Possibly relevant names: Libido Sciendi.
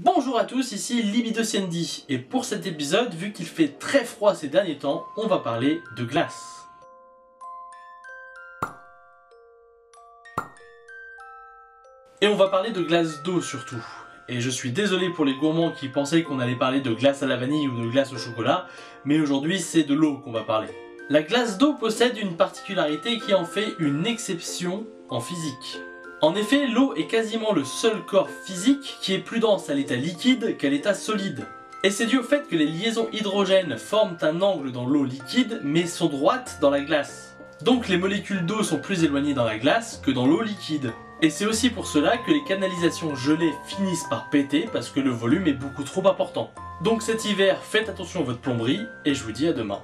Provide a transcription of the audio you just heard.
Bonjour à tous, ici Libido Sciendi, et pour cet épisode, vu qu'il fait très froid ces derniers temps, on va parler de glace. Et on va parler de glace d'eau surtout. Et je suis désolé pour les gourmands qui pensaient qu'on allait parler de glace à la vanille ou de glace au chocolat, mais aujourd'hui c'est de l'eau qu'on va parler. La glace d'eau possède une particularité qui en fait une exception en physique. En effet, l'eau est quasiment le seul corps physique qui est plus dense à l'état liquide qu'à l'état solide. Et c'est dû au fait que les liaisons hydrogènes forment un angle dans l'eau liquide mais sont droites dans la glace. Donc les molécules d'eau sont plus éloignées dans la glace que dans l'eau liquide. Et c'est aussi pour cela que les canalisations gelées finissent par péter parce que le volume est beaucoup trop important. Donc cet hiver, faites attention à votre plomberie et je vous dis à demain.